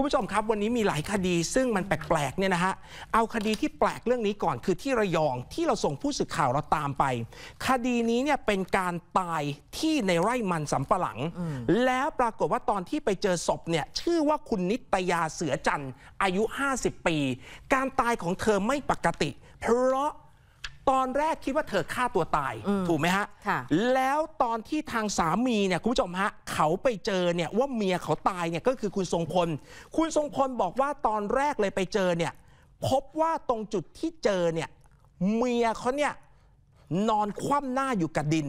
คุณผู้ชมครับวันนี้มีหลายคดีซึ่งมันแปลกๆเนี่ยนะฮะเอาคดีที่แปลกเรื่องนี้ก่อนคือที่ระยองที่เราส่งผู้สื่อข่าวเราตามไปคดีนี้เนี่ยเป็นการตายที่ในไร่มันสำปะหลังแล้วปรากฏว่าตอนที่ไปเจอศพเนี่ยชื่อว่าคุณนิตยาเสือจันทร์อายุ50ปีการตายของเธอไม่ปกติเพราะตอนแรกคิดว่าเธอฆ่าตัวตายถูกไหมฮะแล้วตอนที่ทางสามีเนี่ยคุณผู้ชมฮะเขาไปเจอเนี่ยว่าเมียเขาตายเนี่ยก็คือคุณทรงพลบอกว่าตอนแรกเลยไปเจอเนี่ยพบว่าตรงจุดที่เจอเนี่ยเมียเขาเนี่ยนอนคว่ำหน้าอยู่กับดิน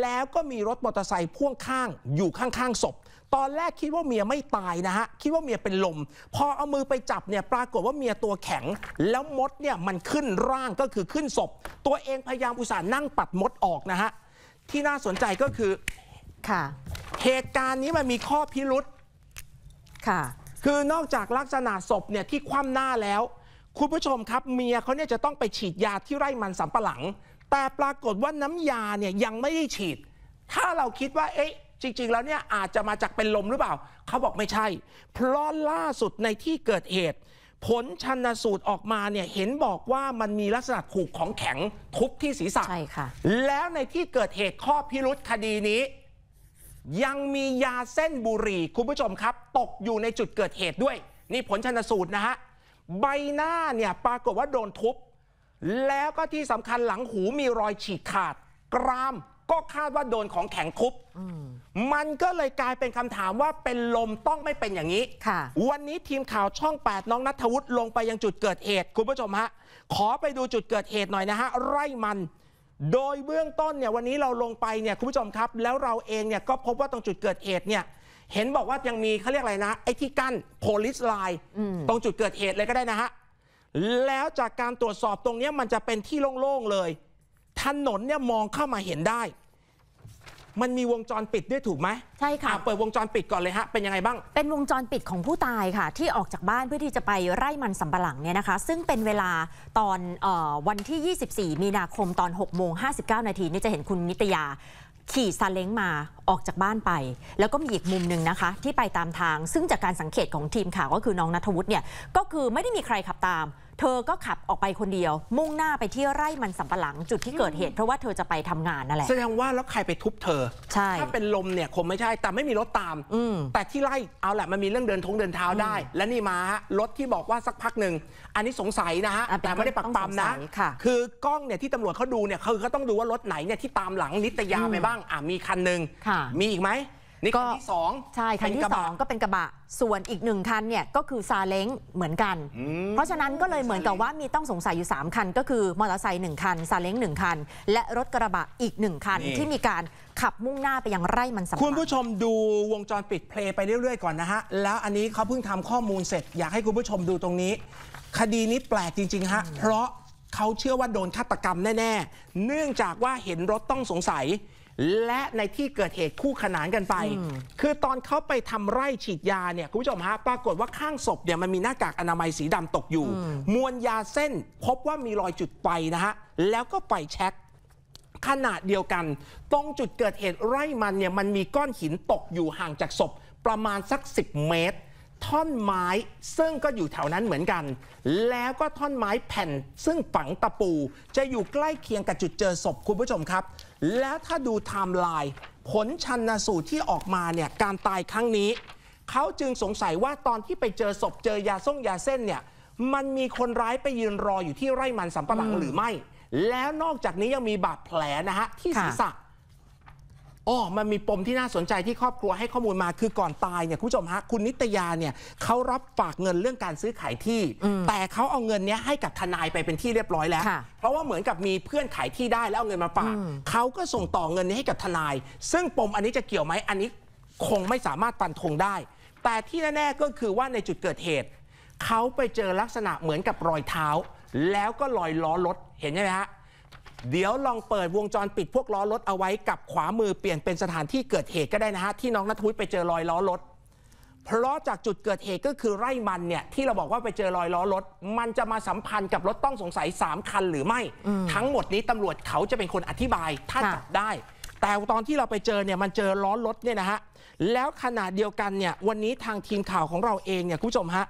แล้วก็มีรถมอเตอร์ไซค์พ่วงข้างอยู่ข้างๆศพตอนแรกคิดว่าเมียไม่ตายนะฮะคิดว่าเมียเป็นลมพอเอามือไปจับเนี่ยปรากฏว่าเมียตัวแข็งแล้วมดเนี่ยมันขึ้นร่างก็คือขึ้นศพตัวเองพยายามอุตส่าห์นั่งปัดมดออกนะฮะที่น่าสนใจก็คือค่ะเหตุการณ์นี้มันมีข้อพิรุธค่ะคือนอกจากลักษณะศพเนี่ยที่คว่ำหน้าแล้วคุณผู้ชมครับเมียเขาเนี่ยจะต้องไปฉีดยาที่ไร่มันสำปะหลังแต่ปรากฏว่าน้ำยาเนี่ยยังไม่ได้ฉีดถ้าเราคิดว่าเอ๊ะจริงๆแล้วเนี่ยอาจจะมาจากเป็นลมหรือเปล่าเขาบอกไม่ใช่เพราะล่าสุดในที่เกิดเหตุผลชันสูตรออกมาเนี่ยเห็นบอกว่ามันมีลักษณะถูกของแข็งทุบที่ศีรษะใช่ค่ะแล้วในที่เกิดเหตุข้อพิรุธคดีนี้ยังมียาเส้นบุหรี่คุณผู้ชมครับตกอยู่ในจุดเกิดเหตุด้วยนี่ผลชันสูตรนะฮะใบหน้าเนี่ยปรากฏว่าโดนทุบแล้วก็ที่สำคัญหลังหูมีรอยฉีกขาดกรามก็คาดว่าโดนของแข็งทุบมันก็เลยกลายเป็นคำถามว่าเป็นลมต้องไม่เป็นอย่างนี้วันนี้ทีมข่าวช่อง8น้องณัฐวุฒิลงไปยังจุดเกิดเหตุคุณผู้ชมฮะขอไปดูจุดเกิดเหตุหน่อยนะฮะไร่มันโดยเบื้องต้นเนี่ยวันนี้เราลงไปเนี่ยคุณผู้ชมครับแล้วเราเองเนี่ยก็พบว่าตรงจุดเกิดเหตุเนี่ยเห็นบอกว่ายังมีเขาเรียกอะไรนะไอ้ที่กั้น police line ตรงจุดเกิดเหตุเลยก็ได้นะฮะแล้วจากการตรวจสอบตรงนี้มันจะเป็นที่โล่งๆเลยถนนเนี่ยมองเข้ามาเห็นได้มันมีวงจรปิดด้วยถูกไหมใช่ค่ะเปิดวงจรปิดก่อนเลยฮะเป็นยังไงบ้างเป็นวงจรปิดของผู้ตายค่ะที่ออกจากบ้านเพื่อที่จะไปไร่มันสำปะหลังเนี่ยนะคะซึ่งเป็นเวลาตอนวันที่24มีนาคมตอน 6:59 นาทีนี่จะเห็นคุณนิตยาขี่ซาเล้งมาออกจากบ้านไปแล้วก็มีอีกมุมหนึ่งนะคะที่ไปตามทางซึ่งจากการสังเกตของทีมข่าวก็คือน้องณัฐวุฒิเนี่ยก็คือไม่ได้มีใครขับตามเธอก็ขับออกไปคนเดียวมุ่งหน้าไปที่ไร่มันสำปะหลังจุดที่เกิดเหตุเพราะว่าเธอจะไปทำงานนั่นแหละแสดงว่าแล้วใครไปทุบเธอใช่ถ้าเป็นลมเนี่ยคงไม่ใช่แต่ไม่มีรถตามแต่ที่ไร่เอาแหละมันมีเรื่องเดินเท้าได้และนี่มารถที่บอกว่าสักพักหนึ่งอันนี้สงสัยนะฮะแต่ไม่ได้ปักปั๊มนะคือกล้องเนี่ยที่ตำรวจเขาดูเนี่ยเขาก็ต้องดูว่ารถไหนเนี่ยที่ตามหลังนิตยาไปบ้างมีคันหนึ่งมีอีกไหมนี่คันที่2ใช่คันที่2ก็เป็นกระบะส่วนอีก1คันเนี่ยก็คือซาเล้งเหมือนกันเพราะฉะนั้นก็เลยเหมือนกับว่ามีต้องสงสัยอยู่3คันก็คือมอเตอร์ไซค์1คันซาเล้ง1คันและรถกระบะอีก1คันที่มีการขับมุ่งหน้าไปยังไร่มันสำปะหลังคุณผู้ชมดูวงจรปิดเพลย์ไปเรื่อยๆก่อนนะฮะแล้วอันนี้เขาเพิ่งทำข้อมูลเสร็จอยากให้คุณผู้ชมดูตรงนี้คดีนี้แปลกจริงๆฮะเพราะเขาเชื่อว่าโดนฆาตกรรมแน่ๆเนื่องจากว่าเห็นรถต้องสงสัยและในที่เกิดเหตุคู่ขนานกันไปคือตอนเขาไปทำไร่ฉีดยาเนี่ยคุณผู้ชมฮะปรากฏว่าข้างศพเนี่ยมันมีหน้ากากอนามัยสีดำตกอยู่มวลยาเส้นพบว่ามีรอยจุดไฟนะฮะแล้วก็ไฟแช็กขนาดเดียวกันตรงจุดเกิดเหตุไร่มันเนี่ยมันมีก้อนหินตกอยู่ห่างจากศพประมาณสัก10เมตรท่อนไม้ซึ่งก็อยู่แถวนั้นเหมือนกันแล้วก็ท่อนไม้แผ่นซึ่งฝังตะปูจะอยู่ใกล้เคียงกับจุดเจอศพคุณผู้ชมครับแล้วถ้าดูไทม์ไลน์ผลชันสูตรที่ออกมาเนี่ยการตายครั้งนี้เขาจึงสงสัยว่าตอนที่ไปเจอศพเจอยาส่งยาเส้นเนี่ยมันมีคนร้ายไปยืนรออยู่ที่ไร่มันสำปะหลังหรือไม่แล้วนอกจากนี้ยังมีบาดแผลนะฮะที่ศีรษะมันมีปมที่น่าสนใจที่ครอบครัวให้ข้อมูลมาคือก่อนตายเนี่ยคุณผู้ชมฮะคุณนิตยาเนี่ยเขารับฝากเงินเรื่องการซื้อขายที่แต่เขาเอาเงินนี้ให้กับทนายไปเป็นที่เรียบร้อยแล้วเพราะว่าเหมือนกับมีเพื่อนขายที่ได้แล้วเอาเงินมาฝากเขาก็ส่งต่อเงินนี้ให้กับทนายซึ่งปมอันนี้จะเกี่ยวไหมอันนี้คงไม่สามารถฟันธงได้แต่ที่แน่ๆก็คือว่าในจุดเกิดเหตุเขาไปเจอลักษณะเหมือนกับรอยเท้าแล้วก็รอยล้อรถเห็นใช่ไหมฮะเดี๋ยวลองเปิดวงจรปิดพวกล้อรถเอาไว้กับขวามือเปลี่ยนเป็นสถานที่เกิดเหตุก็ได้นะฮะที่น้องณัฐวุฒิไปเจอรอยล้อรถเพราะจากจุดเกิดเหตุก็คือไร่มันเนี่ยที่เราบอกว่าไปเจอรอยล้อรถมันจะมาสัมพันธ์กับรถต้องสงสัย3คันหรือไม่ทั้งหมดนี้ตำรวจเขาจะเป็นคนอธิบายถ้าจับได้ แต่ตอนที่เราไปเจอเนี่ยมันเจอล้อรถเนี่ยนะฮะแล้วขณะเดียวกันเนี่ยวันนี้ทางทีมข่าวของเราเองเนี่ยคุณผู้ชมฮะ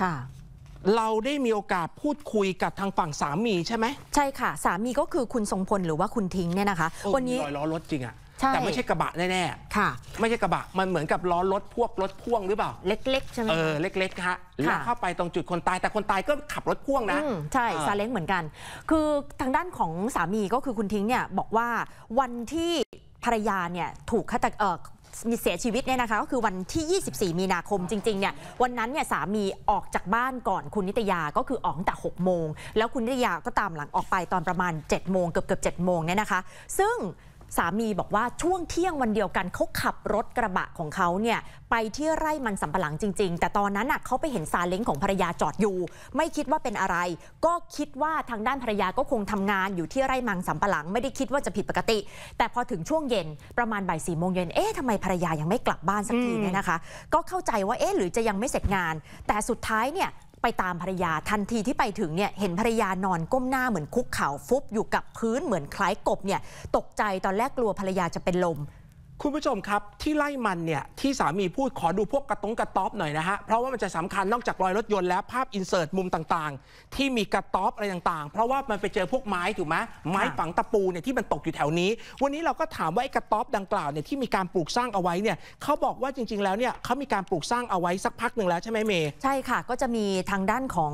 ค่ะเราได้มีโอกาสพูดคุยกับทางฝั่งสามีใช่ไหมใช่ค่ะสามีก็คือคุณทรงพลหรือว่าคุณทิ้งเนี่ยนะคะวันนี้รอยล้อรถจริงอะแต่ไม่ใช่กระบะแน่ๆค่ะไม่ใช่กระบะมันเหมือนกับล้อรถพวกรถพ่วงหรือเปล่าเล็กๆใช่ไหมเล็กๆฮะแล้วเข้าไปตรงจุดคนตายแต่คนตายก็ขับรถพ่วงนะใช่ซาเล้งเหมือนกันคือทางด้านของสามีก็คือคุณทิ้งเนี่ยบอกว่าวันที่ภรรยาเนี่ยถูกฆาตกรรมมีเสียชีวิตเนี่ยนะคะก็คือวันที่24มีนาคมจริงๆเนี่ยวันนั้นเนี่ยสามีออกจากบ้านก่อนคุณนิตยาก็คือออกตั้งแต่6โมงแล้วคุณนิตยาก็ตามหลังออกไปตอนประมาณ7โมงเกือบ7โมงเนี่ยนะคะซึ่งสามีบอกว่าช่วงเที่ยงวันเดียวกันเขาขับรถกระบะของเขาเนี่ยไปที่ไร่มันสำปะหลังจริงๆแต่ตอนนั้นน่ะเขาไปเห็นซาเล้งของภรรยาจอดอยู่ไม่คิดว่าเป็นอะไรก็คิดว่าทางด้านภรรยาก็คงทำงานอยู่ที่ไร่มันสำปะหลังไม่ได้คิดว่าจะผิดปกติแต่พอถึงช่วงเย็นประมาณบ่ายสี่โมงเย็นเอ๊ะทำไมภรรยายังไม่กลับบ้านสักทีเนี่ยนะคะก็เข้าใจว่าเอ๊ะหรือจะยังไม่เสร็จงานแต่สุดท้ายเนี่ยไปตามภรรยาทันทีที่ไปถึงเนี่ยเห็นภรรยานอนก้มหน้าเหมือนคุกเข่าฟุบอยู่กับพื้นเหมือนคล้ายกบเนี่ยตกใจตอนแรกกลัวภรรยาจะเป็นลมคุณผู้ชมครับที่ไล่มันเนี่ยที่สามีพูดขอดูพวกกระต๊อบหน่อยนะฮะเพราะว่ามันจะสำคัญนอกจากรอยรถยนต์แล้วภาพอินเสิร์ตมุมต่างๆที่มีกระต๊อบอะไรต่างๆเพราะว่ามันไปเจอพวกไม้ถูกไหมไม้ฝังตะปูเนี่ยที่มันตกอยู่แถวนี้วันนี้เราก็ถามว่าไอ้กระต๊อบดังกล่าวเนี่ยที่มีการปลูกสร้างเอาไว้เนี่ยเขาบอกว่าจริงๆแล้วเนี่ยเขามีการปลูกสร้างเอาไว้สักพักหนึ่งแล้วใช่ไหมเมย์ใช่ค่ะก็จะมีทางด้านขอ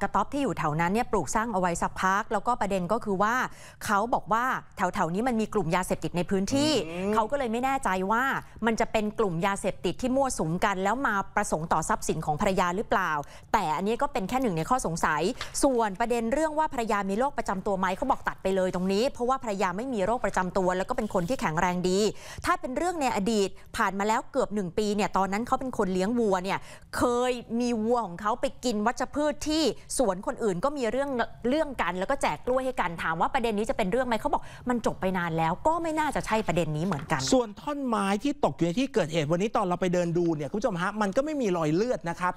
งกระต๊อบที่อยู่แถวนั้นเนี่ยปลูกสร้างเอาไว้สักพักแล้วก็ประเด็นก็คือว่าเขาบอกว่าแถวๆนี้มันมีกลุ่มยาเสพติดในพื้นที่เขาก็เลยไม่แน่ใจว่ามันจะเป็นกลุ่มยาเสพติดที่มั่วสุมกันแล้วมาประสงค์ต่อทรัพย์สินของภรรยาหรือเปล่าแต่อันนี้ก็เป็นแค่หนึ่งในข้อสงสัยส่วนประเด็นเรื่องว่าภรรยามีโรคประจำตัวไหมเขาบอกตัดไปเลยตรงนี้เพราะว่าภรรยาไม่มีโรคประจำตัวแล้วก็เป็นคนที่แข็งแรงดีถ้าเป็นเรื่องในอดีตผ่านมาแล้วเกือบ1ปีเนี่ยตอนนั้นเขาเป็นคนเลี้ยงวัวเนี่ยเคยมีวัวของเขาไปกินวัชพืชที่สวนคนอื่นก็มีเรื่องกันแล้วก็แจกกล้วยให้กันถามว่าประเด็นนี้จะเป็นเรื่องไหมเขาบอกมันจบไปนานแล้วก็ไม่น่าจะใช่ประเด็นนี้เหมือนกันส่วนท่อนไม้ที่ตกอยู่ในที่เกิดเหตุวันนี้ตอนเราไปเดินดูเนี่ยคุณผู้ชมฮะมันก็ไม่มีรอยเลือดนะครับ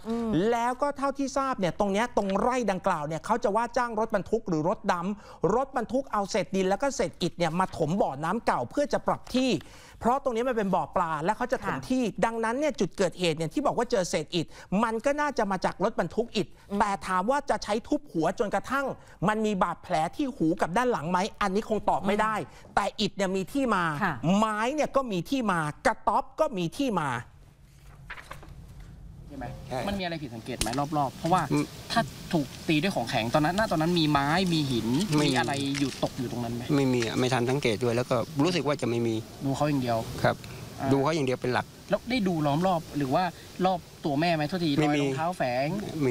แล้วก็เท่าที่ทราบเนี่ยตรงนี้ตรงไร่ดังกล่าวเนี่ยเขาจะว่าจ้างรถบรรทุกหรือรถดำรถบรรทุกเอาเศษดินแล้วก็เศษอิฐเนี่ยมาถมบ่อน้ำเก่าเพื่อจะปรับที่เพราะตรงนี้มันเป็นบ่อปลาและเขาจะถมที่ดังนั้นเนี่ยจุดเกิดเหตุเนี่ยที่บอกว่าเจอเศษอิฐมันก็น่าจะมาจากรถบรรทุกอิฐแต่ถามว่าจะใช้ทุบหัวจนกระทั่งมันมีบาดแผลที่หูกับด้านหลังไหมอันนี้คงตอบไม่ได้แต่อิฐเนี่ยมีที่มาไม้เนี่ยก็มีที่มากระต๊อบก็มีที่มาใช่ไหมมันมีอะไรผิดสังเกตไหมรอบๆเพราะว่าถ้าถูกตีด้วยของแข็งตอนนั้นมีไม้มีหินมีอะไรอยู่ตกอยู่ตรงนั้นไหมไม่มีไม่ทันสังเกตด้วยแล้วก็รู้สึกว่าจะไม่มีดูเขาอย่างเดียวครับดูเขาอย่างเดียวเป็นหลักแล้วได้ดูล้อมรอบหรือว่ารอบตัวแม่ไหมทุกทีรอยรองเท้าแฝง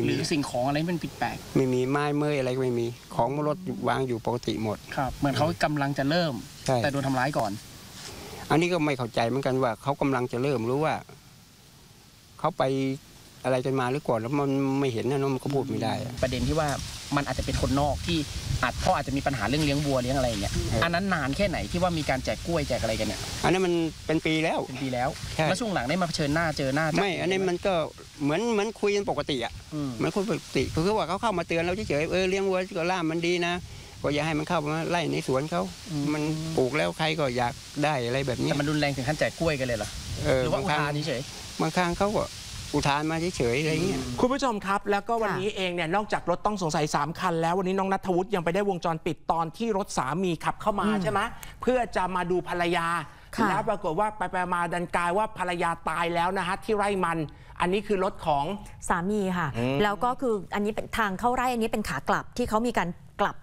หรือสิ่งของอะไรเป็นผิดแปลกไม่มีไม้เมื่อยอะไรก็ไม่มีของรถวางอยู่ปกติหมดครับเหมือนเขากำลังจะเริ่มแต่โดนทำร้ายก่อนอันนี้ก็ไม่เข้าใจเหมือนกันว่าเขากำลังจะเริ่มรู้ว่าเขาไปอะไรกันมาหรือก่อนแล้วมันไม่เห็นนะน้องมันก็พูดไม่ได้ประเด็นที่ว่ามันอาจจะเป็นคนนอกที่อาจจะมีปัญหาเรื่องเลี้ยงวัวเลี้ยงอะไรอย่างเงี้ยอันนั้นนานแค่ไหนที่ว่ามีการแจกกล้วยแจกอะไรกันเนี่ยอันนั้นมันเป็นปีแล้วแล้วช่วงหลังได้มาเผชิญหน้าเจอหน้าไม่อันนี้มันก็เหมือนคุยกันปกติอ่ะเหมือนคุยปกติคือว่าเขาเข้ามาเตือนเราเฉยๆเลี้ยงวัวก็ล่ามมันดีนะก็อย่าให้มันเข้ามาไล่ในสวนเขามันปลูกแล้วใครก็อยากได้อะไรแบบนี้แต่มันรุนแรงถึงขั้นแจกกล้วยกันเลยเหรอหรือว่าอุทานเฉยบางครั้งเขาก็อุทานมาเฉยๆอะไรอย่างเงี้ยคุณผู้ชมครับแล้วก็วันนี้เองเนี่ยนอกจากรถต้องสงสัย3คันแล้ววันนี้น้องณัฐวุฒิยังไปได้วงจรปิดตอนที่รถสามีขับเข้ามาใช่ไหมเพื่อจะมาดูภรรยาแล้วปรากฏว่าไปมาดันกลายว่าภรรยาตายแล้วนะฮะที่ไร่มันอันนี้คือรถของสามีค่ะแล้วก็คืออันนี้เป็นทางเข้าไร่อันนี้เป็นขากลับที่เขามีการกลับ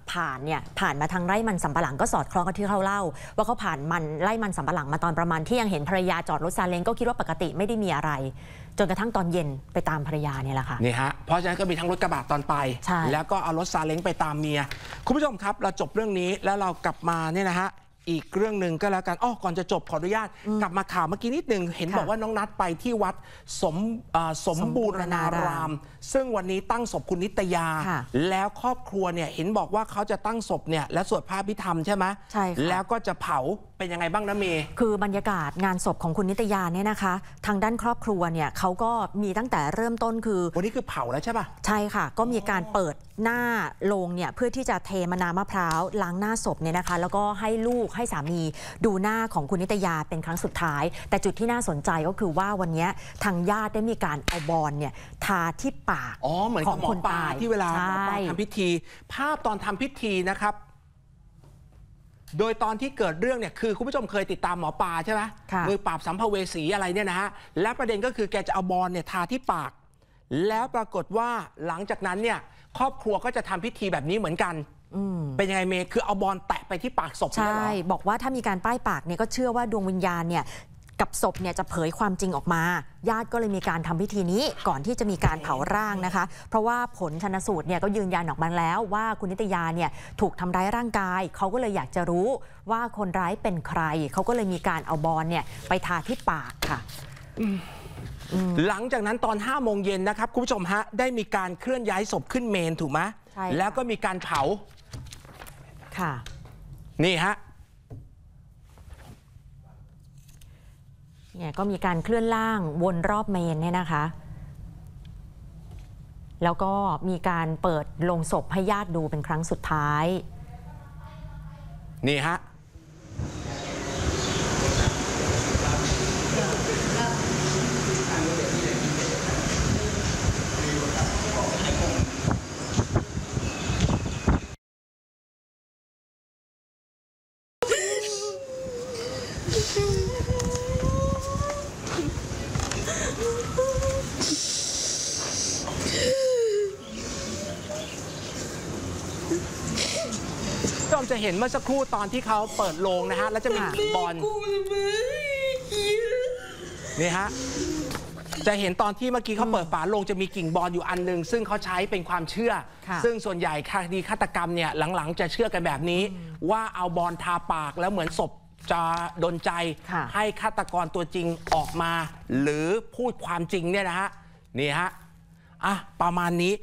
ผ่านมาทางไร่มันสำปะหลังก็สอดคล้องกับที่เขาเล่าว่าเขาผ่านมันไร่มันสำปะหลังมาตอนประมาณที่ยังเห็นภรรยาจอดรถซาเล้งก็คิดว่าปกติไม่ได้มีอะไรจนกระทั่งตอนเย็นไปตามภรรยาเนี่ยแหละค่ะนี่ฮะเพราะฉะนั้นก็มีทั้งรถกระบะตอนไปแล้วก็เอารถซาเล้งไปตามเมียคุณผู้ชมครับเราจบเรื่องนี้แล้วเรากลับมาเนี่ยนะฮะอีกเรื่องหนึ่งก็แล้วกันอ้อก่อนจะจบขออนุญาตกลับมาข่าวเมื่อกี้นิดหนึ่งเห็นบอกว่าน้องนัทไปที่วัดสมบูรณารามซึ่งวันนี้ตั้งศพคุณนิตยาแล้วครอบครัวเนี่ยเห็นบอกว่าเขาจะตั้งศพเนี่ยและสวดพระอภิธรรมใช่ไหมใช่แล้วก็จะเผาเป็นยังไงบ้างนะเมย์คือบรรยากาศงานศพของคุณนิตยาเนี่ยนะคะทางด้านครอบครัวเนี่ยเขาก็มีตั้งแต่เริ่มต้นคือวันนี้คือเผาแล้วใช่ป่ะใช่ค่ะก็มีการเปิดหน้าโลงเนี่ยเพื่อที่จะเทมะนาวมะพร้าวล้างหน้าศพเนี่ยนะคะแล้วก็ให้ลูก ให้สามีดูหน้าของคุณนิตยาเป็นครั้งสุดท้ายแต่จุดที่น่าสนใจก็คือว่าวันนี้ทางญาติได้มีการเอาบอนเนี่ยทาที่ปากของคนตายที่เวลาทำพิธีภาพตอนทำพิธีนะครับโดยตอนที่เกิดเรื่องเนี่ยคือคุณผู้ชมเคยติดตามหมอปลาใช่ไหมมือปราบสัมภเวสีอะไรเนี่ยนะฮะและประเด็นก็คือแกจะเอาบอนเนี่ยทาที่ปากแล้วปรากฏว่าหลังจากนั้นเนี่ยครอบครัวก็จะทำพิธีแบบนี้เหมือนกันเป็นยังไงเมย์คือเอาบอนแตะไปที่ปากศพใช่บอกว่าถ้ามีการป้ายปากเนี่ยก็เชื่อว่าดวงวิญญาณเนี่ยกับศพเนี่ยจะเผยความจริงออกมาญาติก็เลยมีการทำพิธีนี้ก่อนที่จะมีการเผาร่างนะคะเพราะว่าผลชันสูตรเนี่ยก็ยืนยันออกมาแล้วว่าคุณนิตยาเนี่ยถูกทำร้ายร่างกายเขาก็เลยอยากจะรู้ว่าคนร้ายเป็นใครเขาก็เลยมีการเอาบอนเนี่ยไปทาที่ปากค่ะหลังจากนั้นตอน5 โมงเย็นนะครับคุณผู้ชมฮะได้มีการเคลื่อนย้ายศพขึ้นเมนถูกไหมใช่แล้วก็มีการเผาค่ะนี่ฮะเนี่ยก็มีการเคลื่อนร่างวนรอบเมนเนี่ยนะคะแล้วก็มีการเปิดโลงศพให้ญาติดูเป็นครั้งสุดท้ายนี่ฮะจะเห็นเมื่อสักครู่ตอนที่เขาเปิดโลงนะฮะแล้วจะมีบอลนี่ฮะจะเห็นตอนที่เมื่อกี้เขาเปิดฝาโลงจะมีกิ่งบอลอยู่อันนึงซึ่งเขาใช้เป็นความเชื่อซึ่งส่วนใหญ่คดีฆาตกรรมเนี่ยหลังๆจะเชื่อกันแบบนี้ว่าเอาบอลทาปากแล้วเหมือนศพจะดลใจให้ฆาตกรตัวจริงออกมาหรือพูดความจริงเนี่ยนะฮะนี่ฮะประมาณนี้